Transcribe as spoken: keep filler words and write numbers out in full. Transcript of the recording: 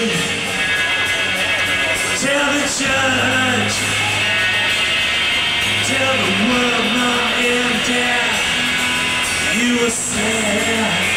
Tell the church, tell the world, mom and dad, you were sad.